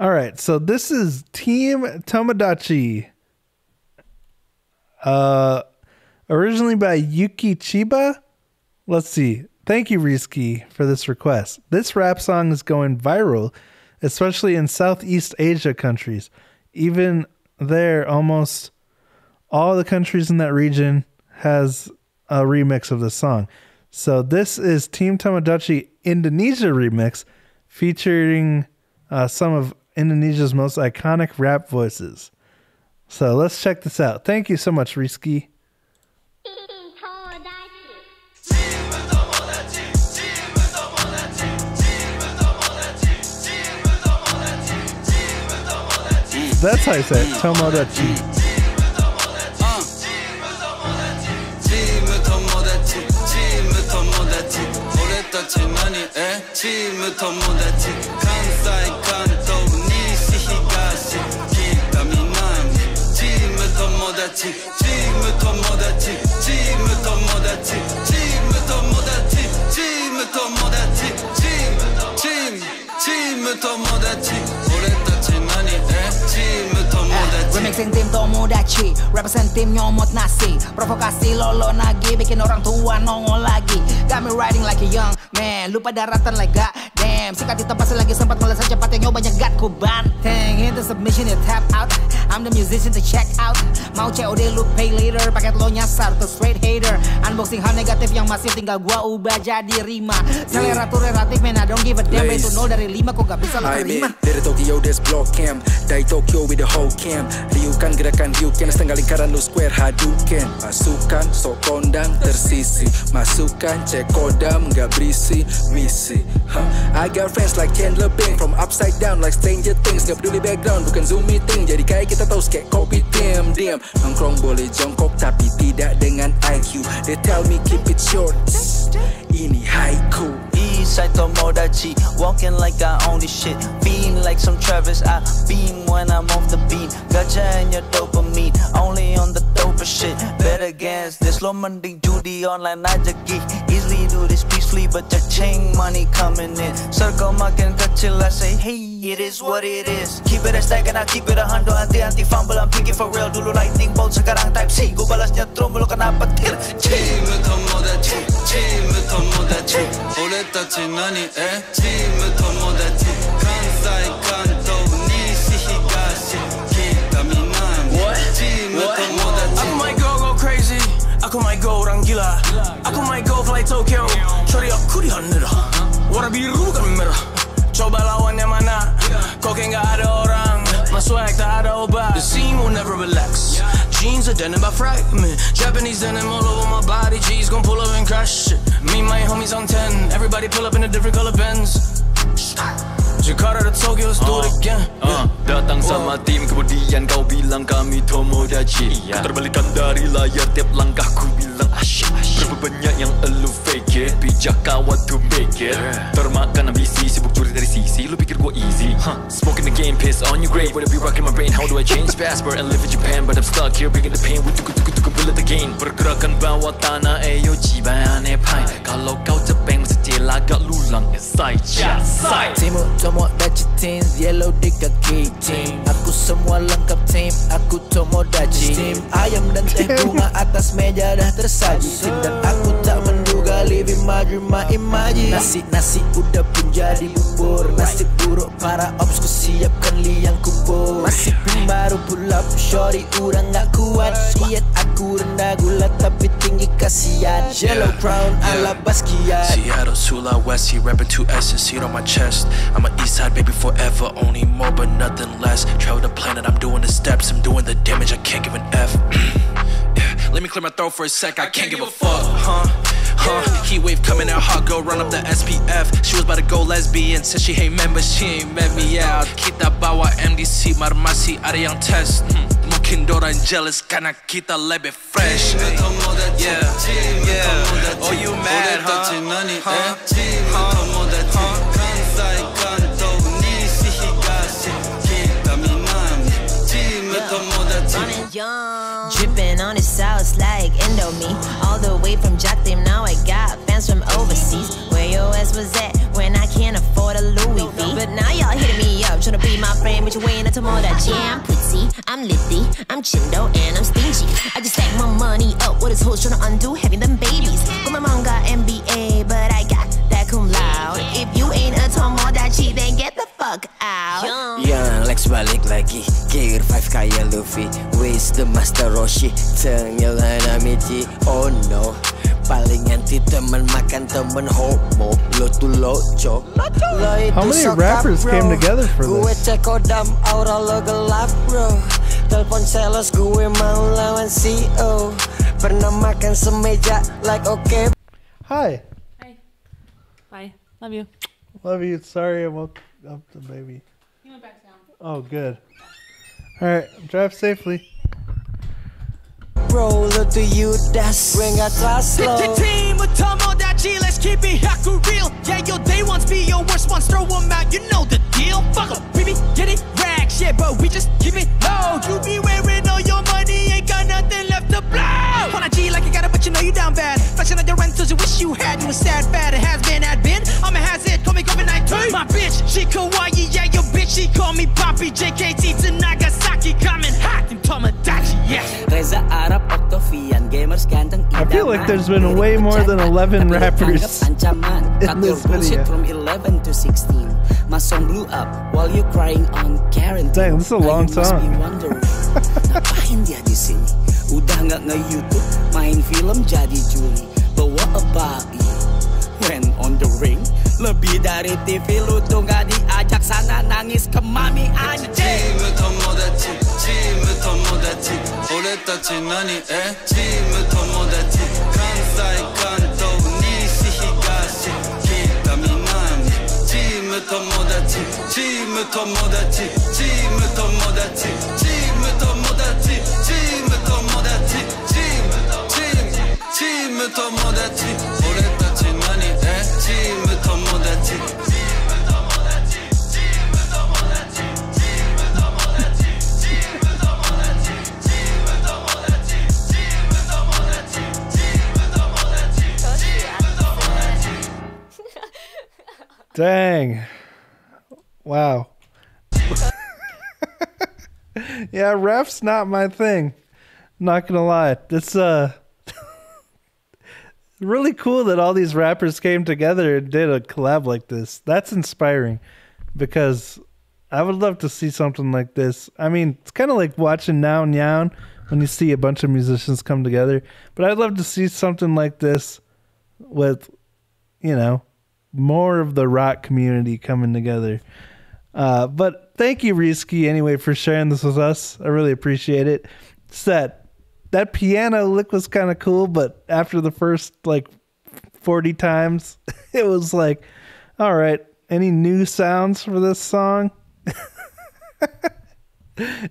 All right, so this is Team Tomodachi. Originally by Yuki Chiba. Let's see. Thank you, Rizky, for this request. This rap song is going viral, especially in Southeast Asia countries. Even there, almost all the countries in that region has a remix of this song. So this is Team Tomodachi Indonesia remix featuring some of Indonesia's most iconic rap voices. So let's check this out. Thank you so much, Rizky. That's how you say it, Tomodachi. Remixing Team Tomodachi, represent tim nyomot nasi. Provokasi lolo nagi, bikin orang tua nongol lagi. Got me riding like a young man, lupa daratan like God damn. Sikat di tempat selagi sempat meleset cepat yang nyoba nyegat ku banteng. Hit the submission, you tap out, I'm the musician to check out. Mau COD lu pay later, paket lo nyasar tuh straight hater. Unboxing hal negatif yang masih tinggal gua ubah jadi rima. Seleratur relatif man, I don't give a damn. Itu 0 dari 5, kok gak bisa lo terima. Dari Tokyo, this block camp, dari Tokyo with the whole camp. Riukan gerakan Ryuken, setengah lingkaran lu square haduken. Masukan, sok kondang, tersisi. Masukan, cek kodam, gak berisi, misi. I got friends like Chandler Bing, from upside down like Stranger Things. Gak peduli background, bukan Zoom meeting. Jadi kayak kita tahu skek kopi diam-diam. Nongkrong boleh jongkok, tapi tidak dengan IQ. They tell me keep it short, ini haiku. Eastside Tomodachi, walking like I own this shit. Beam like some Travis, I beam when I'm off the beat. Gotcha and your dopamine, only on the doper shit. Bet against this, lo mending judi online aja gih. Easily do this peacefully, but your chain money coming in. Circle makin kecil, I say hey, it is what it is. Keep it a stack and I keep it a hundred. Anti-anti fumble, I'm picking for real. Dulu lightning bolt, sekarang type C. Gue balas nyetrum, lo kena petir. Team Tomodachi, Team Tomodachi. Oleh tachi nani eh, Team Tomodachi. Kansai, Kanto, Nishi, Higashi. Kita minami, Team Tomodachi. Aku might go crazy, aku might go orang gila. Aku might go fly Tokyo, sorry aku di Haneda. Warna biru bukan merah, coba lawannya mana. Kok kayak gak ada orang, my swag tak ada obat. The scene will never relax, jeans are denim by Fragment. Japanese denim all over my body, G's gon' pull up and crash. Me and my homies on 10, everybody pull up in a different color Benz. Jakarta to Tokyo, let's do it again. Datang sama tim, kemudian kau bilang kami Tomodachi. Keterbalikan dari layar, tiap langkah ku bilang asyik. Berapa banyak yang elu fake it, bijak kawan to make it. Termakan ambisi, sibuk curi dari sisi, lu pikir gua easy. Smoking the game, piss on your grave. Would I be rocking my brain, how do I change passport and live in Japan? But I'm stuck here, bringing the pain, we tuku bullet again. Pergerakan bawah tanah, ayo jiba aneh pai. Kalau kau cepeng, mesti jela agak lulang, inside, yeah, side. Timu Tomodachi team, yellow di kaki team. Aku semua lengkap team, aku Tomodachi team. Ayam dan teh bunga atas meja dah tersaji. Dan aku tak menduga living my dream, my imagine. Nasi-nasi udah pun jadi bubur. Nasib buruk para ops, ku siapkan liang kubur. Masih pun baru pull up, shorty urang gak kuat. Diet aku rendah gula tapi tinggi kasihan. Yellow crown ala Basquiat. Seattle, Sulawesi, rapping two S's, seat on my chest. I'm an Eastside baby forever, only more but nothing less. Travel the planet, I'm doing the steps, I'm doing the damage, I can't give an F. Yeah, let me clear my throat for a sec, I can't give a fuck, Heat wave coming out hot, girl, run up the SPF. She was about to go lesbian, said she hate men, but she ain't met me out. Kita bawa MDC, marmasi, ada yang test. Mungkin dorang jealous, karena kita lebih fresh. Yeah, yeah, oh you mad, Drippin' on the sauce like Indomie. All the way from Jakarta, now I got fans from overseas. Where your ass was at when I can't afford a Louis V? But But now y'all hitting me up, trying to be my friend, but you ain't a Tomodachi. Yeah, I'm pretty, I'm litty, I'm chindo, and I'm stingy. I just stack my money up, what is hoes trying to undo, having them babies. But my mom got MBA, but I got that cum laude. If you ain't a Tomodachi, then get the fuck out. Yang Lex balik lagi, gear 5 kaya Luffy. Waste the master Roshi, tenggelan amiti, oh no. Paling anti temen makan temen homo. Lo tu loco. How many rappers came together for this? Gue cek odam aura lo gelap bro. Telepon sales gue mau lawan CEO. Pernah makan semeja like okay. Hi. Hi. Bye. Love you. Love you. Sorry I woke up the baby. He went back down. Oh good. Alright, drive safely. Roll up to you, that's when I try slow. Team Tomodachi, let's keep it haku real. Yeah, your day ones be your worst ones, throw them out, you know the deal. Fuck up, we be getting racks, yeah, but we just keep it low. You be wearing all your money, ain't got nothing left to blow. On a G like you got it, but you know you down bad. Flashing at your rentals, you wish you had. You a sad fat, it has been, had been. I'm a hazard, call me COVID-19 too. My bitch, she kawaii, yeah, your bitch, she call me Poppy. JKT to Nagasaki, coming hot, Team Tomodachi, yeah. Reza Arab. I feel like there's been way more than 11 rappers in this video. From 11 to 16. My song blew up while you're crying on Karen. Dang, this is a long song. Ngapain dia di sini? Udah nggak nge-YouTube, main film jadi juri. Bawa abai when on the ring. Lebih dari TV lu tuh nggak diajak sana nangis ke mami anjing. Dang. Wow. Yeah, rap's not my thing. Not gonna lie. It's really cool that all these rappers came together and did a collab like this. That's inspiring because I would love to see something like this. I mean, it's kind of like watching Now Nyan when you see a bunch of musicians come together. But I'd love to see something like this with, you know, more of the rock community coming together. But thank you, Rizky, anyway, for sharing this with us. I really appreciate it. It's that piano lick was kind of cool, but after the first, like, 40 times, it was like, all right, any new sounds for this song?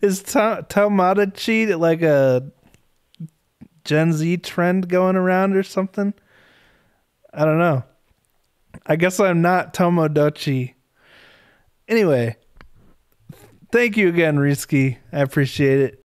Is Tomodachi like a Gen Z trend going around or something? I don't know. I guess I'm not Tomodachi. Anyway, thank you again, Rizky. I appreciate it.